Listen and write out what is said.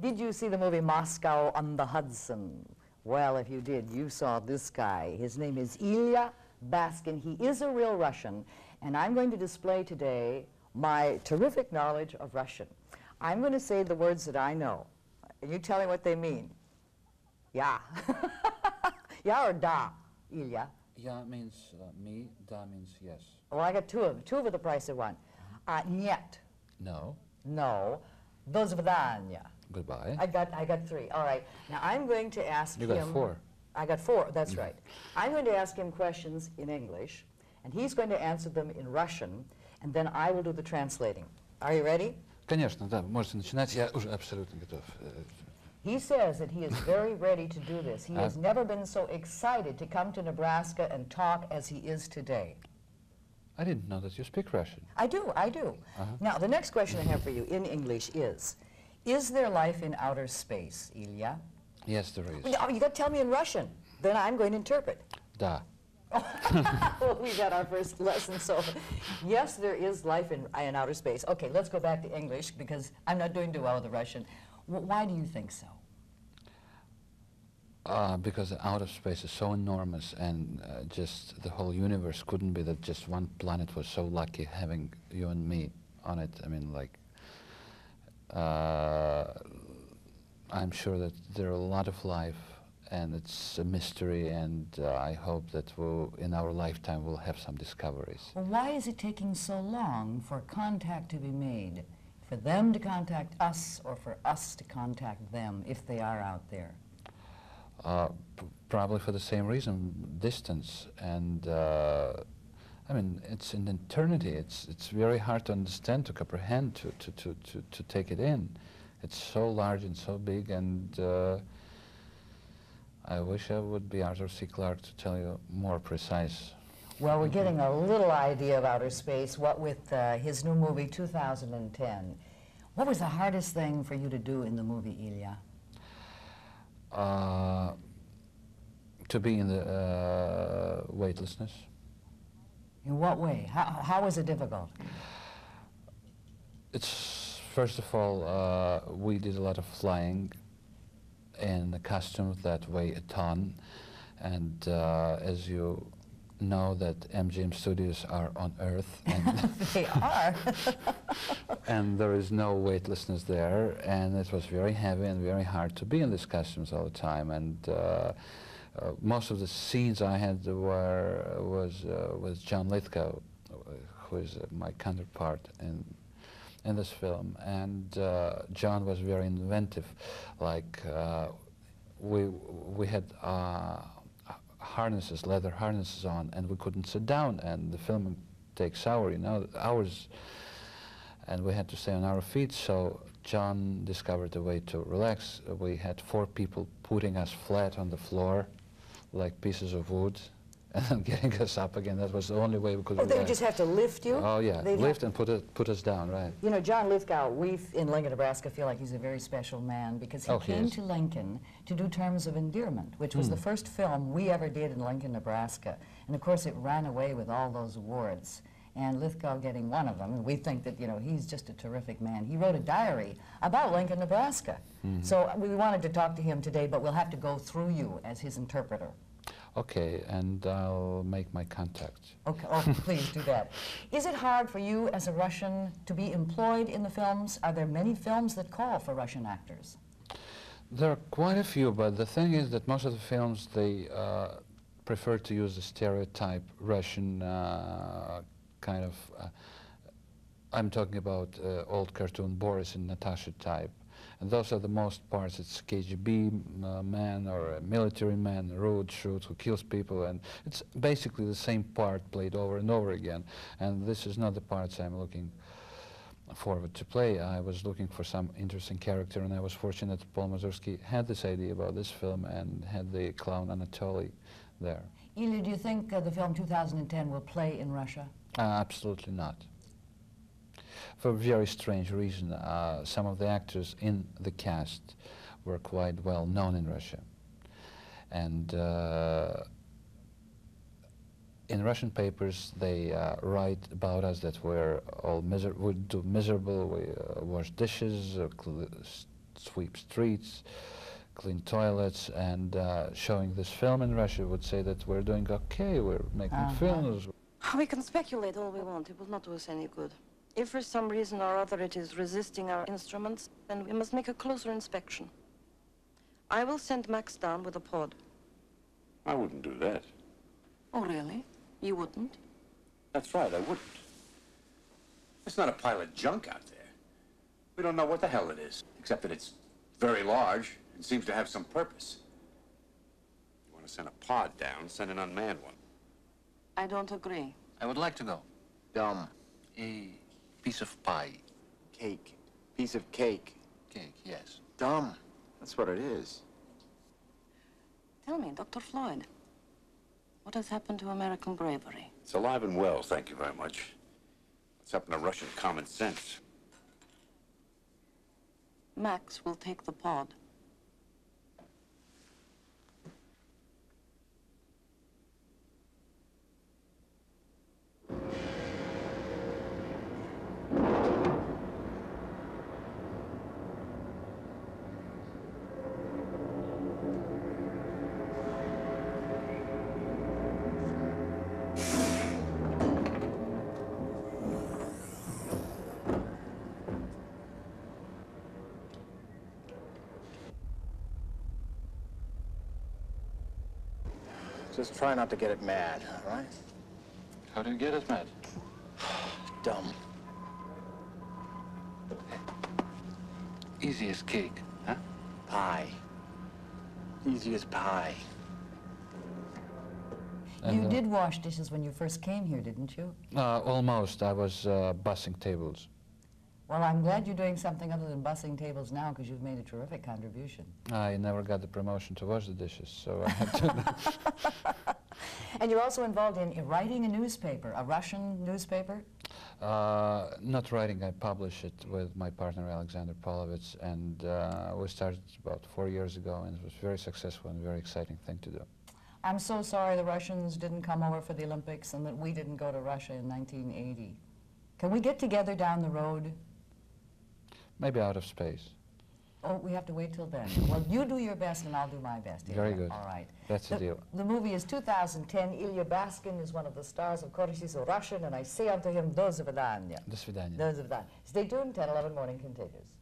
Did you see the movie Moscow on the Hudson? Well, if you did, you saw this guy. His name is Elya Baskin. He is a real Russian, and I'm going to display today my terrific knowledge of Russian. I'm going to say the words that I know, and you tell me what they mean. Ya. Ya or da, Ilya? Ya means me, da means yes. Well, I got two for the price of one. Нет. No. No. До свидания. Goodbye. I got three. All right. Now I'm going to ask him. You got four. I got four. That's right. I'm going to ask him questions in English, and he's going to answer them in Russian, and then I will do the translating. Are you ready? Конечно, да. Можете начинать. Я уже абсолютно готов. He says that he is very ready to do this. He has never been so excited to come to Nebraska and talk as he is today. I didn't know that you speak Russian. I do. Now, the next question I have for you in English is there life in outer space, Ilya? Yes, there is. No, you got to tell me in Russian. Then I'm going to interpret. Da. Well, we got our first lesson, so yes, there is life in outer space. Okay, let's go back to English because I'm not doing too well with the Russian. Why do you think so? Because the outer space is so enormous, and just the whole universe couldn't be that just one planet was so lucky having you and me on it. I mean, like, I'm sure that there are a lot of life, and it's a mystery, and I hope that in our lifetime we'll have some discoveries. Well, why is it taking so long for contact to be made? For them to contact us, or for us to contact them, if they are out there? Probably for the same reason, distance. And I mean, it's an eternity. It's very hard to understand, to comprehend, to take it in. It's so large and so big. And I wish I would be Arthur C. Clarke to tell you more precise. Well, we're getting a little idea of outer space, what with his new movie, 2010. What was the hardest thing for you to do in the movie, Ilya? To be in the weightlessness. In what way? How was it difficult? It's, first of all, we did a lot of flying in the costume that weigh a ton. And as you know that MGM Studios are on Earth. And they are. And there is no weightlessness there, and it was very heavy and very hard to be in these costumes all the time. And most of the scenes I had was John Lithgow, who is my counterpart in this film. And John was very inventive. Like we had. Harnesses, leather harnesses on, and we couldn't sit down, and the filming takes hours, and we had to stay on our feet, so John discovered a way to relax. We had four people putting us flat on the floor like pieces of wood, and then getting us up again. That was the only way we could relax. They would just have to lift you? Oh, yeah, they'd lift and put us down, right. You know, John Lithgow, we in Lincoln, Nebraska feel like he's a very special man, because he came to Lincoln to do Terms of Endearment, which was the first film we ever did in Lincoln, Nebraska. And of course, it ran away with all those awards, and Lithgow getting one of them. And we think that, you know, he's just a terrific man. He wrote a diary about Lincoln, Nebraska. So we wanted to talk to him today, but we'll have to go through you as his interpreter. Okay, and I'll make my contact. Okay, oh, please do that. Is it hard for you as a Russian to be employed in the films? Are there many films that call for Russian actors? There are quite a few, but the thing is that most of the films, they prefer to use the stereotype Russian kind of, I'm talking about old cartoon Boris and Natasha type. And those are the most parts. It's KGB man or a military man, rude, shrewd, who kills people, and it's basically the same part played over and over again. And this is not the parts I'm looking forward to play. I was looking for some interesting character, and I was fortunate that Paul Mazursky had this idea about this film and had the clown Anatoly there. Ilya, do you think the film 2010 will play in Russia? Absolutely not. For a very strange reason, some of the actors in the cast were quite well known in Russia. And in Russian papers, they write about us that we're all miserable, we do miserable, we wash dishes, sweep streets, clean toilets, and showing this film in Russia would say that we're doing okay, we're making films. We can speculate all we want, it will not do us any good. If for some reason or other it is resisting our instruments, then we must make a closer inspection. I will send Max down with a pod. I wouldn't do that. Oh, really? You wouldn't? That's right, I wouldn't. It's not a pile of junk out there. We don't know what the hell it is, except that it's very large and seems to have some purpose. You want to send a pod down, send an unmanned one. I don't agree. I would like to go. A piece of pie. Cake. Piece of cake. Cake, yes. Dumb. That's what it is. Tell me, Dr. Floyd, what has happened to American bravery? It's alive and well, thank you very much. What's happened to Russian common sense? Max will take the pod. Just try not to get it mad, all right? How do you get it mad? Dumb. Easy as cake, huh? Pie. Easy as pie. And you did wash dishes when you first came here, didn't you? Almost. I was bussing tables. Well, I'm glad you're doing something other than bussing tables now, because you've made a terrific contribution. I never got the promotion to wash the dishes, so I had to. And you're also involved in writing a newspaper, a Russian newspaper? Not writing, I publish it with my partner Alexander Polovitz, and we started about 4 years ago, and it was very successful and a very exciting thing to do. I'm so sorry the Russians didn't come over for the Olympics and that we didn't go to Russia in 1980. Can we get together down the road? Maybe out of space. Oh, we have to wait till then. Well, you do your best and I'll do my best. Very good. All right. That's the deal. The movie is 2010. Elya Baskin is one of the stars. Of course, she's a Russian, and I say unto him, do zvidanya. Do zvidanya. Do zvidanya. Stay tuned, 10:11 morning continues.